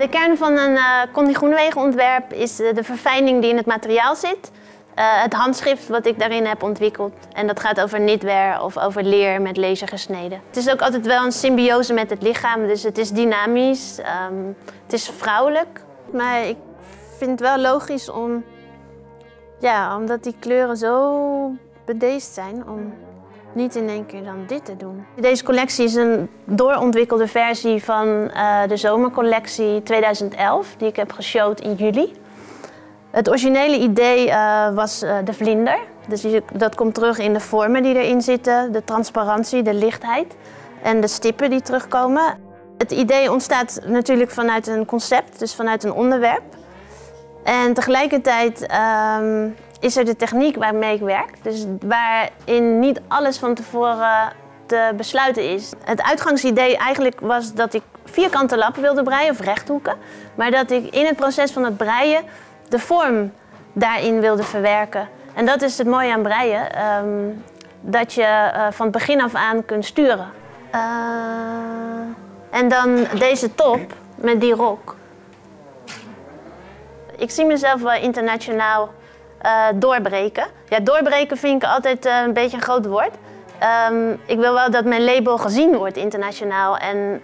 De kern van een Conny Groenewegen ontwerp is de verfijning die in het materiaal zit. Het handschrift wat ik daarin heb ontwikkeld. En dat gaat over knitwear of over leer met laser gesneden. Het is ook altijd wel een symbiose met het lichaam, dus het is dynamisch. Het is vrouwelijk. Maar ik vind het wel logisch om, ja, omdat die kleuren zo bedeesd zijn, om niet in één keer dan dit te doen. Deze collectie is een doorontwikkelde versie van de zomercollectie 2011, die ik heb geshowd in juli. Het originele idee was de vlinder. Dus dat komt terug in de vormen die erin zitten, de transparantie, de lichtheid en de stippen die terugkomen. Het idee ontstaat natuurlijk vanuit een concept, dus vanuit een onderwerp. En tegelijkertijd is er de techniek waarmee ik werk, dus waarin niet alles van tevoren te besluiten is. Het uitgangsidee eigenlijk was dat ik vierkante lappen wilde breien, of rechthoeken, maar dat ik in het proces van het breien de vorm daarin wilde verwerken. En dat is het mooie aan breien, dat je van het begin af aan kunt sturen. En dan deze top met die rok. Ik zie mezelf wel internationaal doorbreken. Ja, doorbreken vind ik altijd een beetje een groot woord. Ik wil wel dat mijn label gezien wordt internationaal. En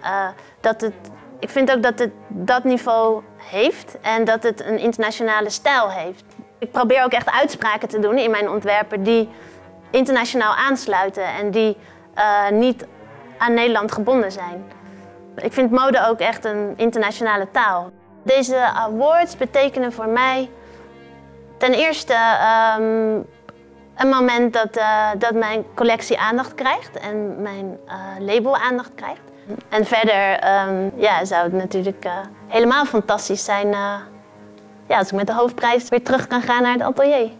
ik vind ook dat het dat niveau heeft en dat het een internationale stijl heeft. Ik probeer ook echt uitspraken te doen in mijn ontwerpen die internationaal aansluiten en die niet aan Nederland gebonden zijn. Ik vind mode ook echt een internationale taal. Deze awards betekenen voor mij ten eerste een moment dat mijn collectie aandacht krijgt en mijn label aandacht krijgt. En verder ja, zou het natuurlijk helemaal fantastisch zijn ja, als ik met de hoofdprijs weer terug kan gaan naar het atelier.